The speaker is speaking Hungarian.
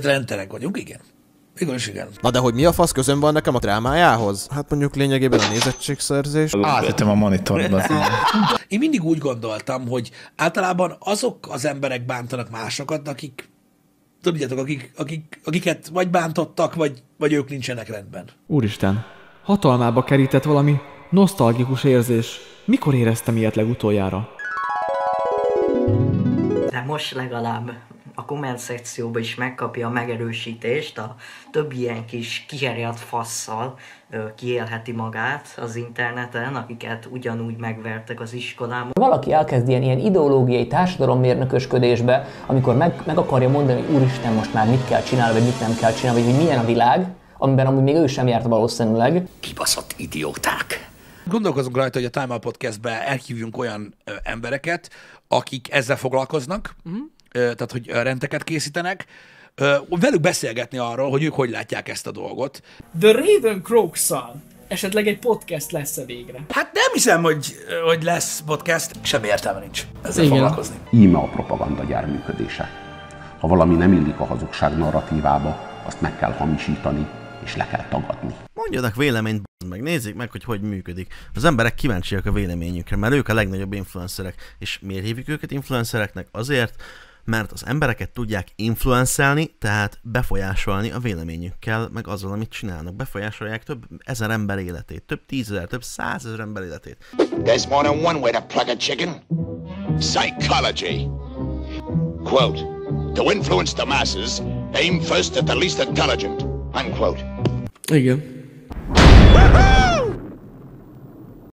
Tehát rendterek vagyunk, igen. Igaz, igen. Na de hogy mi a fasz közön van nekem a drámájához? Hát mondjuk lényegében a nézettségszerzés. Átettem a monitorodat. Én mindig úgy gondoltam, hogy általában azok az emberek bántanak másokat, akik... Tudjátok, akiket vagy bántottak, vagy ők nincsenek rendben. Úristen, hatalmába kerített valami nosztalgikus érzés. Mikor éreztem ilyet legutoljára? De most legalább a komment szekcióban is megkapja a megerősítést, a több ilyen kis kiherjelt fasszal kiélheti magát az interneten, akiket ugyanúgy megvertek az iskolában. Valaki elkezd ilyen ideológiai társadalommérnökösködésbe, amikor meg akarja mondani, hogy úristen, most már mit kell csinálni, vagy mit nem kell csinálni, vagy hogy milyen a világ, amiben amúgy még ő sem járt valószínűleg. Kibaszott idióták! Gondolkozunk rajta, hogy a Time Out Podcastben elhívjunk olyan embereket, akik ezzel foglalkoznak, tehát hogy rendeket készítenek, velük beszélgetni arról, hogy ők hogy látják ezt a dolgot. The Raven Croke-szal esetleg egy podcast lesz -e végre? Hát nem hiszem, hogy lesz podcast, semmi értelme nincs ezzel foglalkozni. Íme a propagandagyár működése. Ha valami nem illik a hazugság narratívába, azt meg kell hamisítani és le kell tagadni. Mondjanak véleményt, meg nézzék meg, hogy működik. Az emberek kíváncsiak a véleményükre, mert ők a legnagyobb influencerek. És miért hívjuk őket influencereknek? Azért, mert az embereket tudják influencelni, tehát befolyásolni a véleményükkel, meg azzal, amit csinálnak. Befolyásolják több ezer ember életét, több tízezer, több százezer ember életét. There's more than one way to pluck a chicken. Psychology. Quote, to influence the masses, aim first at the least intelligent. Unquote. Igen.